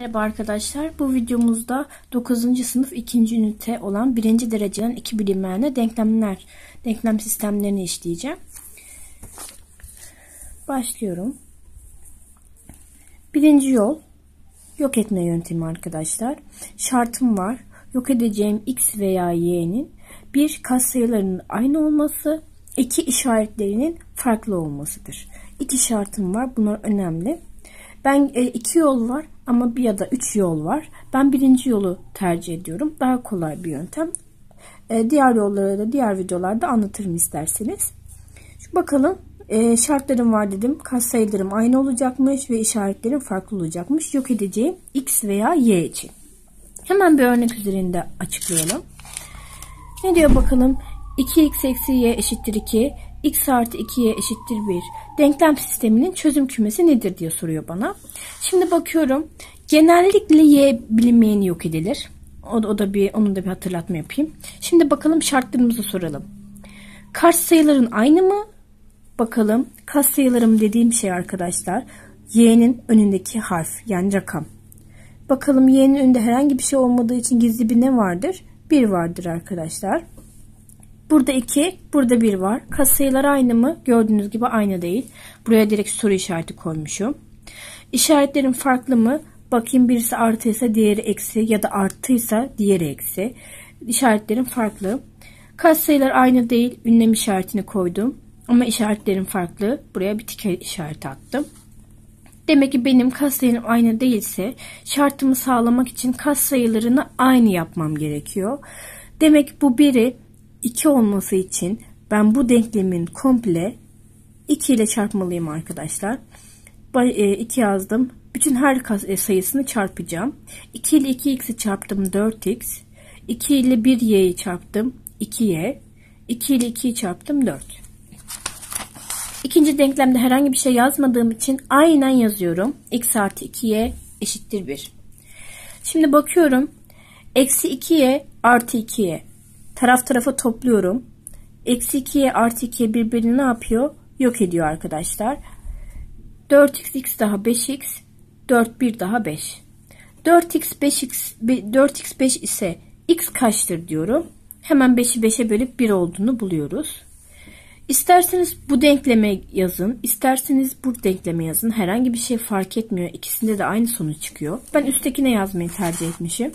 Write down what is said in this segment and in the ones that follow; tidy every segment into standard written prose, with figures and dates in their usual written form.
Merhaba arkadaşlar, bu videomuzda 9. sınıf 2. ünite olan 1. dereceden 2 bilinmeyenle denklem sistemlerini işleyeceğim. Başlıyorum. Birinci yol, yok etme yöntemi arkadaşlar. Şartım var, yok edeceğim x veya y'nin bir katsayılarının aynı olması, iki işaretlerinin farklı olmasıdır. İki şartım var, bunlar önemli. Ben iki yol var ama bir ya da üç yol var. Ben birinci yolu tercih ediyorum. Daha kolay bir yöntem. Diğer yolları da diğer videolarda anlatırım isterseniz. Şu bakalım. Şartlarım var dedim. Katsayılarım aynı olacakmış ve işaretlerim farklı olacakmış. Yok edeceğim x veya y için. Hemen bir örnek üzerinde açıklayalım. Ne diyor bakalım? 2x eksi y eşittir 2. X artı 2'ye eşittir 1. Denklem sisteminin çözüm kümesi nedir diye soruyor bana. Şimdi bakıyorum. Genellikle y bilinmeyeni yok edilir. Onun da bir hatırlatma yapayım. Şimdi bakalım şartlarımızı soralım. Katsayıların aynı mı? Bakalım. Katsayılarım dediğim şey arkadaşlar y'nin önündeki harf yani rakam. Bakalım y'nin önünde herhangi bir şey olmadığı için gizli bir ne vardır? 1 vardır arkadaşlar. Burada 2, burada 1 var. Katsayılar aynı mı? Gördüğünüz gibi aynı değil. Buraya direkt soru işareti koymuşum. İşaretlerin farklı mı? Bakayım, birisi artıysa diğeri eksi ya da artıysa diğeri eksi. İşaretlerin farklı. Katsayılar aynı değil. Ünlem işaretini koydum. Ama işaretlerin farklı. Buraya bir tike işareti attım. Demek ki benim katsayılarım aynı değilse şartımı sağlamak için katsayılarını aynı yapmam gerekiyor. Demek ki bu biri 2 olması için ben bu denklemin komple 2 ile çarpmalıyım arkadaşlar. 2 yazdım. Bütün her sayısını çarpacağım. 2 ile 2x'i çarptım 4x. 2 ile 1y'yi çarptım 2y. 2 ile 2'yi çarptım 4. İkinci denklemde herhangi bir şey yazmadığım için aynen yazıyorum. X artı 2y eşittir 1. Şimdi bakıyorum. Eksi 2y artı 2y. Taraf tarafa topluyorum. Eksi 2'ye artı 2'ye birbirini ne yapıyor? Yok ediyor arkadaşlar. 4x x daha 5x. 4 1 daha 5. 4x 5 ise x kaçtır diyorum. Hemen 5'i 5'e bölüp 1 olduğunu buluyoruz. İsterseniz bu denkleme yazın. İsterseniz bu denkleme yazın. Herhangi bir şey fark etmiyor. İkisinde de aynı sonuç çıkıyor. Ben üsttekine yazmayı tercih etmişim.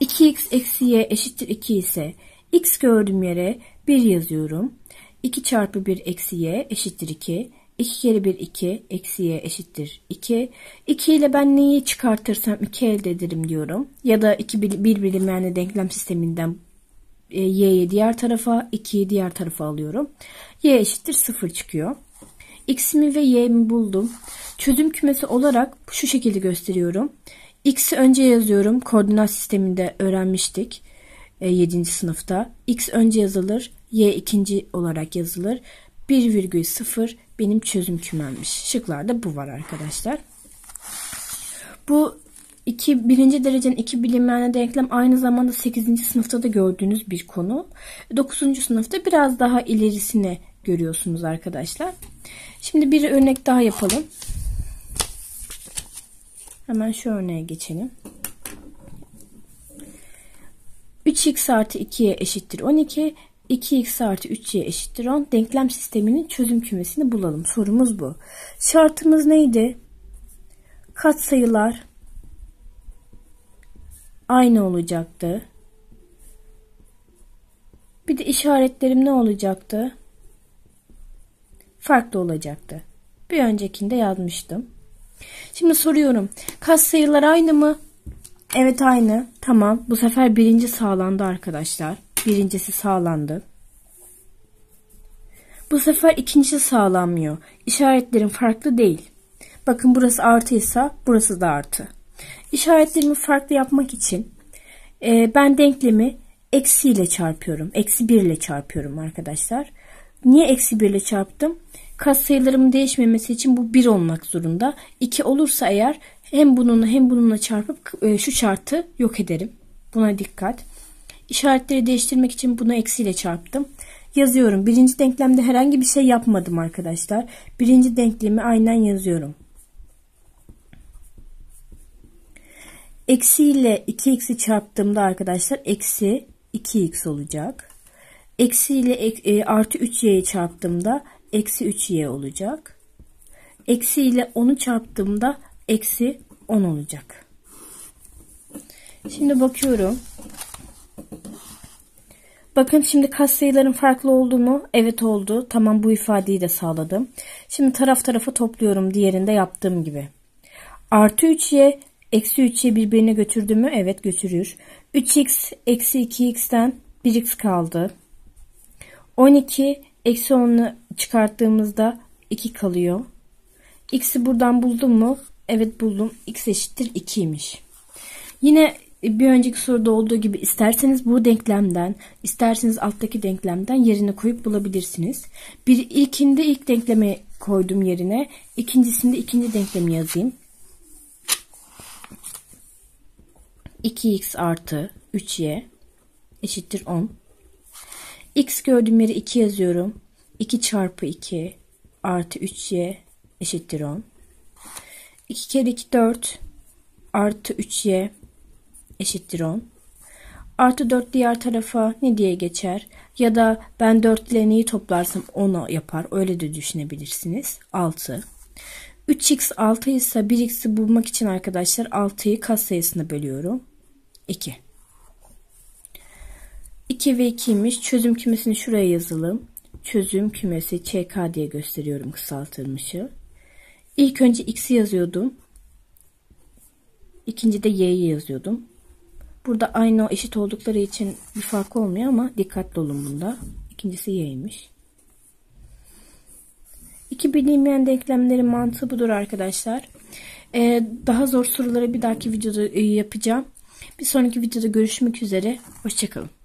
2x eksi y eşittir 2 ise x gördüğüm yere 1 yazıyorum. 2 çarpı 1 eksi y eşittir 2. 2 kere 1 2 eksi y eşittir 2. 2 ile ben neyi çıkartırsam 2 elde ederim diyorum. Ya da 1 bilinmeyenle denklem sisteminden y'yi diğer tarafa 2'yi diğer tarafa alıyorum. Y eşittir 0 çıkıyor. X'imi ve y'imi buldum. Çözüm kümesi olarak şu şekilde gösteriyorum. X'i önce yazıyorum. Koordinat sisteminde öğrenmiştik 7. sınıfta. X önce yazılır. Y ikinci olarak yazılır. 1,0 benim çözüm kümemmiş. Şıklarda bu var arkadaşlar. Bu birinci derecenin 2 bilinmeyenle denklem aynı zamanda 8. sınıfta da gördüğünüz bir konu. 9. sınıfta biraz daha ilerisine görüyorsunuz arkadaşlar. Şimdi bir örnek daha yapalım. Hemen şu örneğe geçelim. 3x artı 2'ye eşittir 12. 2x artı 3'ye eşittir 10. Denklem sisteminin çözüm kümesini bulalım. Sorumuz bu. Şartımız neydi? Katsayılar aynı olacaktı. Bir de işaretlerim ne olacaktı? Farklı olacaktı. Bir öncekinde yazmıştım. Şimdi soruyorum. Katsayılar aynı mı? Evet aynı. Tamam. Bu sefer birinci sağlandı arkadaşlar. Birincisi sağlandı. Bu sefer ikincisi sağlanmıyor. İşaretlerim farklı değil. Bakın burası artıysa burası da artı. İşaretlerimi farklı yapmak için ben denklemi eksiyle çarpıyorum. Eksi 1 ile çarpıyorum arkadaşlar. Niye eksi 1 ile çarptım? Katsayılarımın değişmemesi için bu 1 olmak zorunda. 2 olursa eğer hem bununla hem bununla çarpıp şu şartı yok ederim. Buna dikkat. İşaretleri değiştirmek için bunu eksiyle çarptım. Yazıyorum. Birinci denklemde herhangi bir şey yapmadım arkadaşlar. Birinci denklemi aynen yazıyorum. Eksi ile 2x'i çarptığımda arkadaşlar eksi 2x olacak. Eksi ile artı 3y'yi çarptığımda eksi 3y olacak. Eksi ile 10'u çarptığımda eksi 10 olacak. Şimdi bakıyorum. Bakın şimdi katsayıların farklı oldu mu? Evet oldu. Tamam, bu ifadeyi de sağladım. Şimdi taraf tarafa topluyorum diğerinde yaptığım gibi. Artı 3y eksi 3y birbirine götürdü mü? Evet götürür. 3x eksi 2x'ten 1x kaldı. 12 eksi 10'u çıkarttığımızda 2 kalıyor. X'i buradan buldum mu? Evet buldum. X eşittir 2'ymiş. Yine bir önceki soruda olduğu gibi isterseniz bu denklemden, isterseniz alttaki denklemden yerine koyup bulabilirsiniz. İlk denklemi koydum yerine. İkincisinde ikinci denklemi yazayım. 2x artı 3y eşittir 10. X gördüğüm yere 2 yazıyorum. 2 çarpı 2 artı 3y eşittir 10. 2 kere 2 4 artı 3y eşittir 10. Artı 4 diğer tarafa ne diye geçer? Ya da ben 4 ile neyi toplarsam 10'a yapar. Öyle de düşünebilirsiniz. 6. 3x 6 ise 1x'i bulmak için arkadaşlar 6'yı katsayısına bölüyorum. 2. 2 ve 2'ymiş. Çözüm kümesini şuraya yazalım. Çözüm kümesi ÇK diye gösteriyorum kısaltılmışı. İlk önce x'i yazıyordum. İkinci de y'yi yazıyordum. Burada aynı o eşit oldukları için bir fark olmuyor ama dikkatli olun bunda. İkincisi y'ymiş. İki bilinmeyen denklemlerin mantığı budur arkadaşlar. Daha zor soruları bir dahaki videoda yapacağım. Bir sonraki videoda görüşmek üzere. Hoşçakalın.